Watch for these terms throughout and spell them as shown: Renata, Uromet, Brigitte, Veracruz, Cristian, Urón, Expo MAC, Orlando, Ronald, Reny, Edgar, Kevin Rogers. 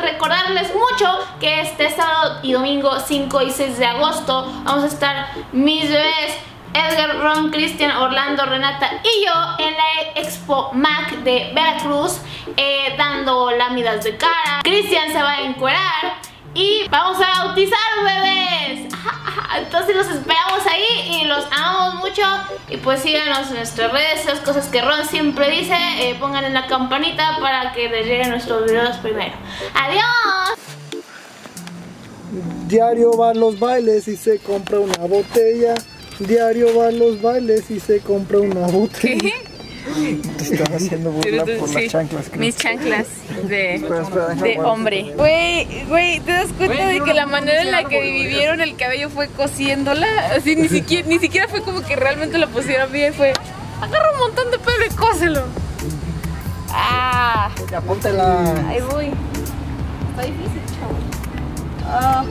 recordarles mucho que este sábado y domingo 5 y 6 de agosto vamos a estar mis bebés Edgar, Ron, Cristian, Orlando, Renata y yo en la Expo MAC de Veracruz dando lámidas de cara. Cristian se va a encuerar y vamos a bautizar bebés. Entonces los esperamos ahí y los amamos mucho. Y pues síganos en nuestras redes, esas cosas que Ron siempre dice. Pongan en la campanita para que les lleguen nuestros videos primero. ¡Adiós! Diario va a los bailes y se compra una botella. Diario va a los bailes y se compra una botella. ¿Qué? Te están haciendo burla por sí. Las chanclas, creo. Mis chanclas de hombre. Güey, ¿te das cuenta de que la manera en la que vivieron el cabello fue cosiéndola? Así ni siquiera fue como que realmente la pusieron bien, fue agarra un montón de pelo y cóselo. Ah. Apúntela. Ahí voy. Está difícil, chavo. Ah.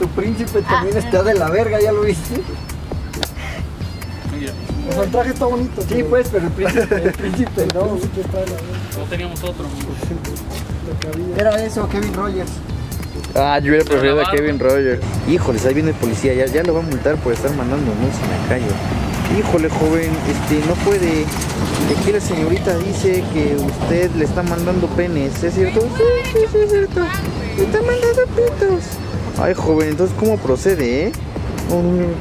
Tu príncipe también está de la verga, ¿ya lo viste? Pues el traje está bonito. Sí, pero... pues, pero el príncipe no. No teníamos otro. Era eso, Kevin Rogers. Ah, yo hubiera preferido a Kevin Rogers. Híjole, ahí viene el policía, ya lo va a multar por estar mandando música en la calle. Híjole, joven, no puede. Aquí la señorita dice que usted le está mandando penes, ¿es cierto? Sí, es cierto. Le está mandando pitos. Ay, joven, entonces, ¿cómo procede, eh?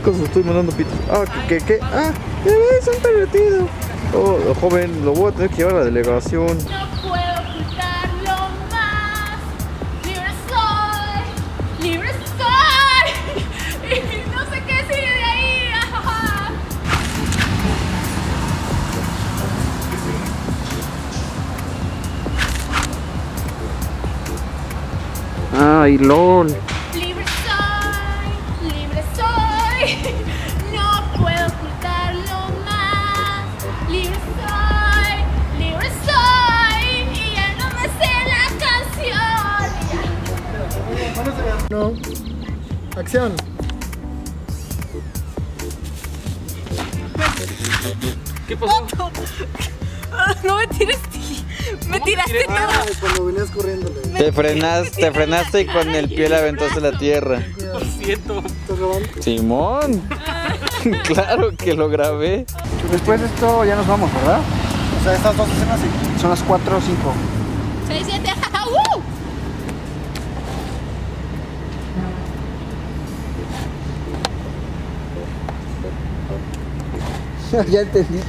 ¿Qué estoy mandando pitos? Ah, ¿qué? Ah, ya ves, un pervertido. Oh, joven, lo voy a tener que llevar a la delegación. No puedo ocultarlo más. Libre soy. Y no sé qué sigue de ahí. Ay, lol. No. Acción. ¿Qué pasó? No me tires, me tiraste todo. Cuando venías corriendo. Te frenaste y con el pie le aventaste la tierra. Lo siento. Simón. Claro que lo grabé. Después de esto ya nos vamos, ¿verdad? O sea, estas dos escenas son las 4 o 5. 6, 7, ¡uh! Ya entendí.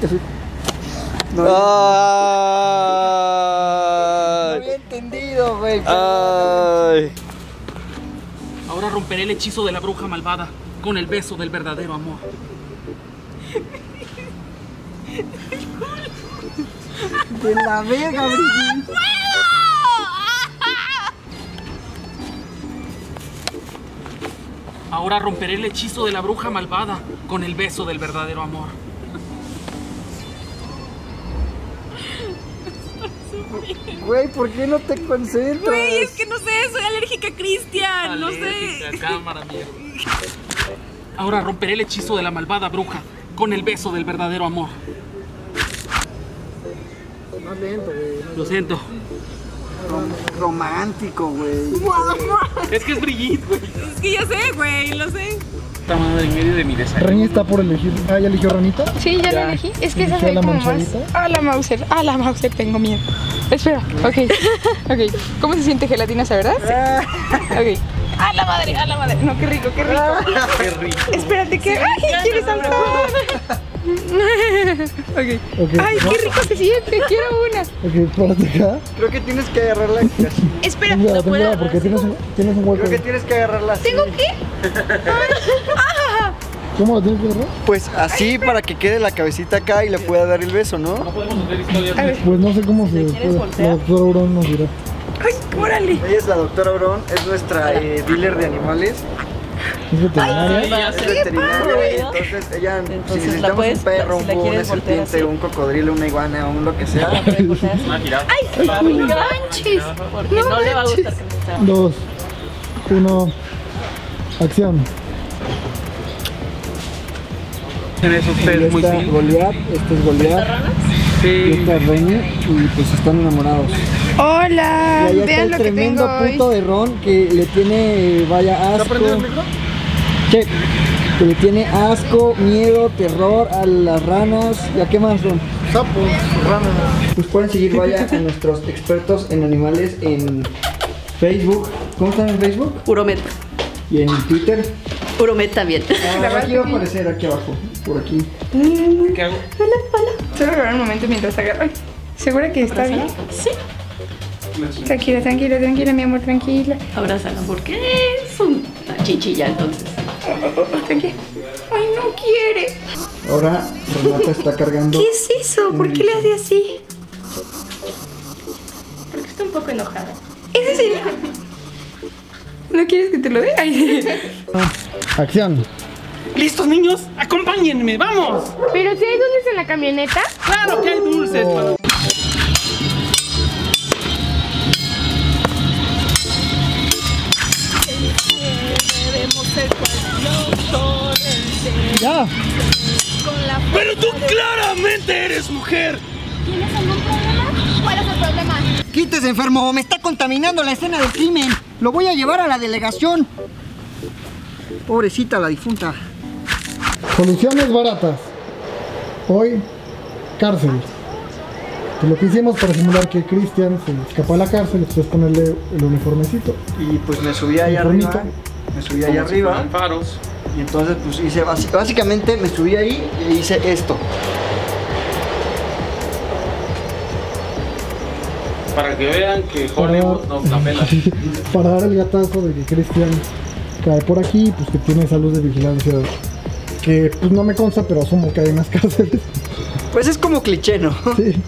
No había entendido, güey. Ahora romperé el hechizo de la bruja malvada con el beso del verdadero amor. De la verga, Brigitte. ¡No puedo! Ahora romperé el hechizo de la bruja malvada con el beso del verdadero amor. Güey, ¿por qué no te concentras? Güey, es que no sé, soy alérgica a Cristian, no sé. Cámara, mierda. Ahora romperé el hechizo de la malvada bruja con el beso del verdadero amor. Más lento, güey. Lo siento. Romántico, güey. Es que es Brigitte, güey. Es que yo sé, güey, lo sé. Esta madre en medio de mi desayuno. Rani está por elegir. Ah, ¿ya eligió Ranita? Sí, ya la elegí. Es que esa se ve como manzanita. Más. A la Mauser, tengo miedo. Espera, ok. ¿Cómo se siente gelatina esa, verdad? Sí. Ok. A la madre. No, qué rico. Qué rico. Espérate, que. Sí, ¡ay, quieres saltar! Okay. ¡Ay, qué rico se siente! Quiero una. Ok, párate acá. Creo que tienes que agarrarla así. Espera, no, no puedo agarrar, porque tienes un hueco. Creo que tienes que agarrarla así. ¿Tengo qué? ¿Cómo lo tienes que agarrar? Pues así. Ay, para que quede la cabecita acá y le pueda dar el beso, ¿no? No podemos hacer historias. A ver. Pues no sé cómo se... La doctora Urón nos dirá. ¡Ay, órale! Ella es la doctora Urón, es nuestra dealer de animales. Es veterinaria. Entonces ella, si necesitamos un perro, una serpiente, un cocodrilo, una iguana, un lo que sea. Una jirafa. ¡Ay, no manches! Porque no le va a gustar que me salga. 2, 1, acción. Este es Goliat, este es Goliat. Sí. Esta es Reña y pues están enamorados. Hola, y allá vean está el tremendo punto hoy de ron que le tiene, vaya, asco. ¿Qué? Que le tiene asco, miedo, terror a las ranas. ¿Y a qué más, Ron? Sapos, ranas. Pues pueden seguir, vaya, a nuestros expertos en animales en Facebook. ¿Cómo están en Facebook? Uromet. ¿Y en Twitter? Uromet también. Ah, aquí va a aparecer, aquí abajo, por aquí. ¿Qué hago? Hola, hola. Solo grabar un momento mientras agarran. ¿Segura que está bien? Sí. Tranquila, tranquila, tranquila, mi amor, tranquila. Abrázala, porque es una chichilla, entonces. Tranquila. Ay, no quiere. Ahora Renata está cargando. ¿Qué es eso? ¿Por qué le hace así? Porque está un poco enojada. ¿Ese es el... ¿No quieres que te lo dé? Acción. Listos, niños, acompáñenme, vamos. ¿Pero si hay dulces en la camioneta? Claro que hay dulces. Oh. Ya. Pero tú claramente eres mujer. ¿Tienes algún problema? ¿Cuál es el problema? Quítese, enfermo, me está contaminando la escena del crimen. Lo voy a llevar a la delegación. Pobrecita la difunta. Soluciones baratas. Hoy, cárcel. Pues lo que hicimos para simular que Cristian se escapó a la cárcel, es ponerle el uniformecito. Y pues me subí allá arriba. Me subí allá arriba. Y entonces pues hice, básicamente me subí ahí y hice esto. Para que vean que Hollywood nos la pela. Para dar el gatazo de que Cristian cae por aquí, pues que tiene esa luz de vigilancia. Que pues no me consta, pero asumo que hay más cárceles. Pues es como cliché, ¿no? Sí.